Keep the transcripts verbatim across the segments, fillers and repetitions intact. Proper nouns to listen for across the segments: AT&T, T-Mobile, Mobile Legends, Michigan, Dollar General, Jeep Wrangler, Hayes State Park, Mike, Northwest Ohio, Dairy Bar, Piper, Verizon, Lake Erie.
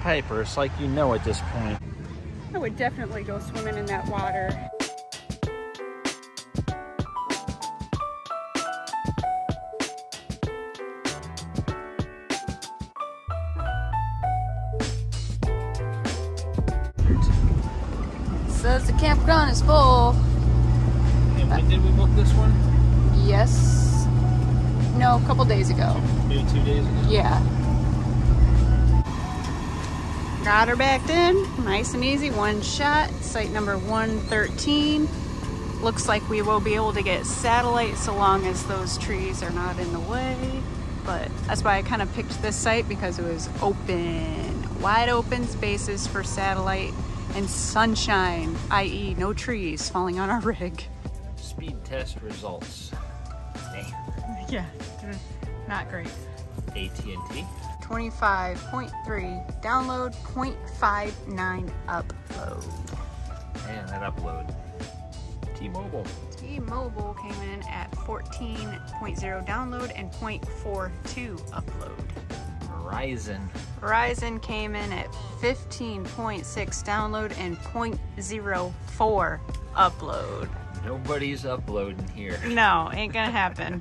Piper. It's like, you know, at this point. I would definitely go swimming in that water. Says the campground is full. And when did we book this one? Yes. No, a couple days ago. Maybe two days ago? Yeah. Got her backed in. Nice and easy. One shot. Site number one thirteen. Looks like we will be able to get satellite so long as those trees are not in the way. But that's why I kind of picked this site, because it was open. Wide open spaces for satellite. And sunshine, that is no trees falling on our rig. Speed test results. Damn. Yeah, not great. A T and T. twenty-five point three download, zero point five nine upload. And that upload. T-Mobile. T-Mobile came in at fourteen point zero download and zero point four two upload. Verizon. Verizon came in at fifteen point six download and zero point zero four upload. Nobody's uploading here. No, ain't gonna happen.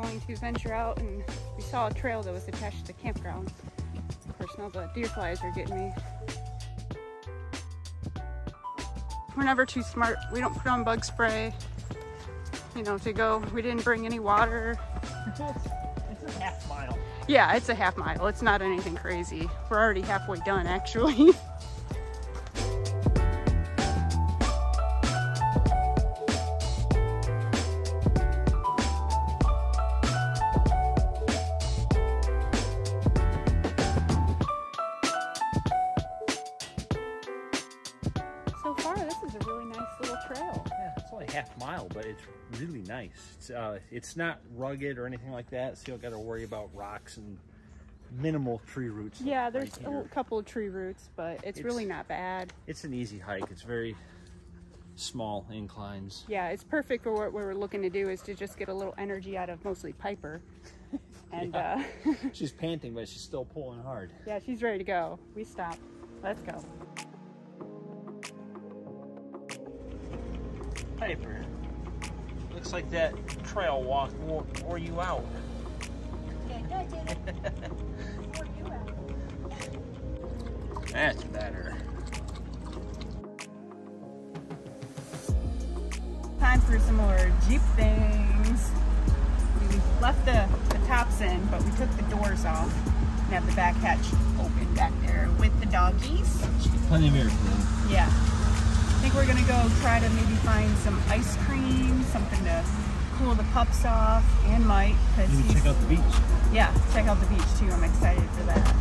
Going to venture out, and we saw a trail that was attached to the campground. Of course, now the deer flies are getting me. We're never too smart. We don't put on bug spray. You know, to go, we didn't bring any water. It's a half mile. Yeah, it's a half mile. It's not anything crazy. We're already halfway done, actually. So far, this is a really nice little trail. Yeah, it's only a half mile, but it's really nice. It's, uh, it's not rugged or anything like that, so you don't got to worry about rocks and minimal tree roots. Yeah, there's right a couple of tree roots, but it's, it's really not bad. It's an easy hike. It's very small inclines. Yeah, it's perfect for what we were looking to do, is to just get a little energy out of mostly Piper. And yeah. uh, She's panting, but she's still pulling hard. Yeah, she's ready to go. We stop. Let's go. Piper, looks like that trail walk wore, wore you out. Yeah, no, it didn't. Wore you out. That's better. Time for some more Jeep things. We left the, the tops in, but we took the doors off and have the back hatch open back there with the doggies. Plenty of air for them. Yeah. I think we're gonna go try to maybe find some ice cream, something to cool the pups off, and Mike. Cause you can check out the beach. Yeah, check out the beach too. I'm excited for that.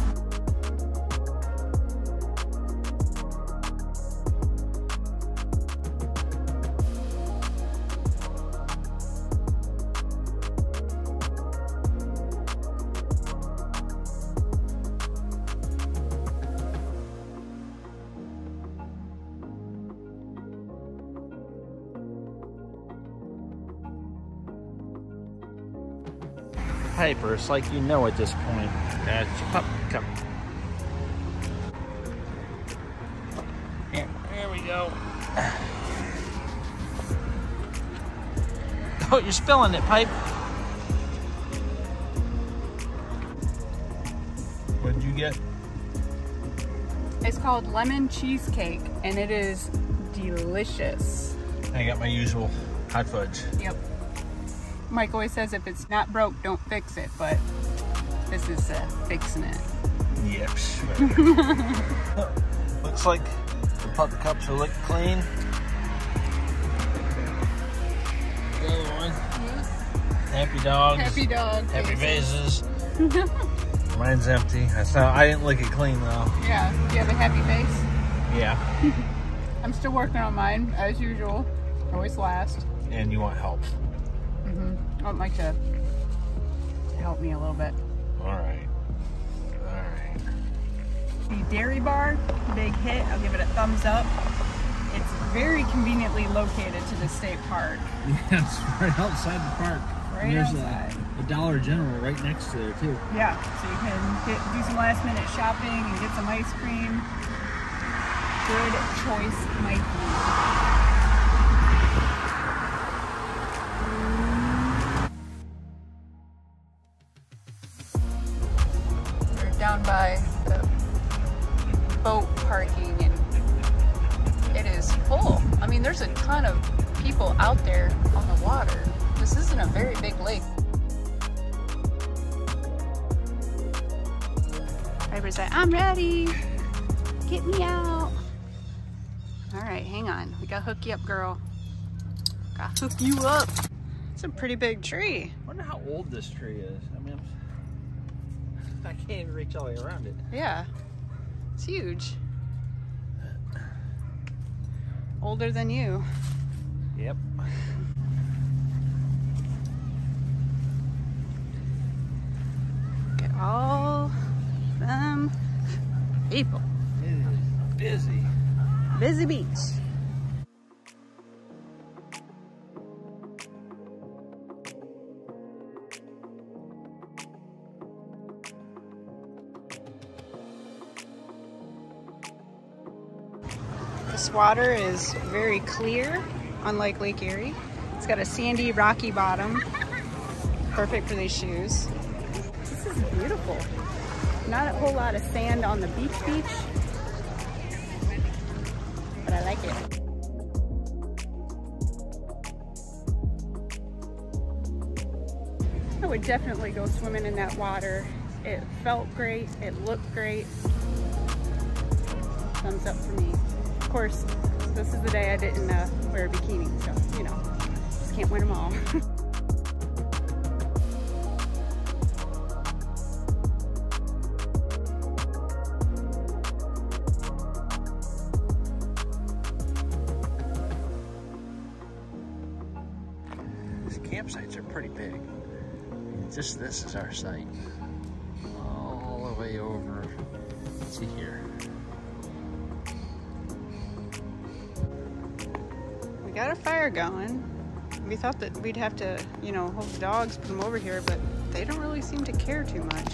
Piper, it's like, you know, at this point. That's your pup. Come. Here, here we go. Oh, you're spilling it, Pipe. What did you get? It's called lemon cheesecake, and it is delicious. I got my usual hot fudge. Yep. Mike always says, if it's not broke, don't fix it, but this is uh, fixing it. Yep, sure. Looks like the pup cups are licked clean. The other one. Mm-hmm. Happy dogs. Happy dog. Happy faces. Mine's empty. That's not, I didn't lick it clean, though. Yeah. Do you have a happy face? Yeah. I'm still working on mine, as usual. Always last. And you want help. Mm-hmm. I want Mike to help me a little bit. All right. All right. The Dairy Bar, big hit. I'll give it a thumbs up. It's very conveniently located to the state park. Yeah, it's right outside the park. Right outside. That. the Dollar General right next to there too. Yeah, so you can get, do some last minute shopping and get some ice cream. Good choice, Mike. Down by the boat parking, and it is full. I mean, there's a ton of people out there on the water. This isn't a very big lake. Piper's like, I'm ready. Get me out. All right, hang on. We gotta hook you up, girl. Gotta hook you up. It's a pretty big tree. I wonder how old this tree is. I mean, I'm I can't even reach all the way around it. Yeah, it's huge. Older than you. Yep. Look at all them people. It is busy. Busy beach. This water is very clear, unlike Lake Erie. It's got a sandy, rocky bottom. Perfect for these shoes. This is beautiful. Not a whole lot of sand on the beach beach, but I like it. I would definitely go swimming in that water. It felt great, it looked great. Thumbs up for me. Of course, this is the day I didn't uh, wear a bikini, so, you know, just can't win them all. These campsites are pretty big. Just this is our site. All the way over to here. Got a fire going. We thought that we'd have to, you know, hold the dogs, put them over here, but they don't really seem to care too much.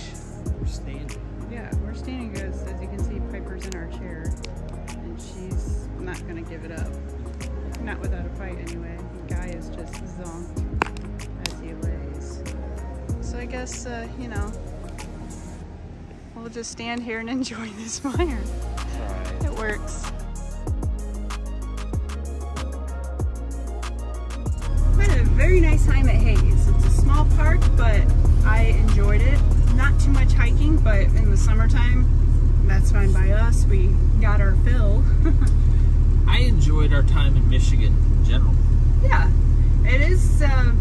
We're standing. Yeah, we're standing good. As you can see, Piper's in our chair, and she's not gonna give it up. Not without a fight, anyway. The guy is just zonked as he lays. So I guess, uh, you know, we'll just stand here and enjoy this fire. Right. It works. Very nice time at Hayes. It's a small park, but I enjoyed it. Not too much hiking, but in the summertime, that's fine by us. We got our fill. I enjoyed our time in Michigan in general. Yeah, it is uh,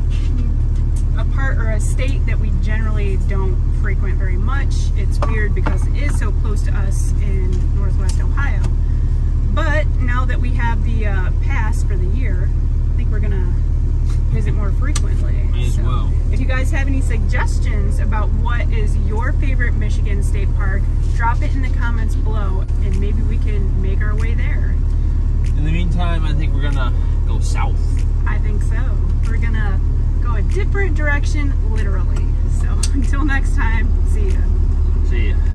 a part or a state that we generally don't frequent very much. It's weird because it is so close to us in Northwest Ohio. But now that we have the uh, pass for the year, I think we're gonna visit more frequently. May as well. If you guys have any suggestions about what is your favorite Michigan state park, drop it in the comments below and maybe we can make our way there. In the meantime, I think we're gonna go south. I think so. We're gonna go a different direction, literally. So until next time, see ya. See ya.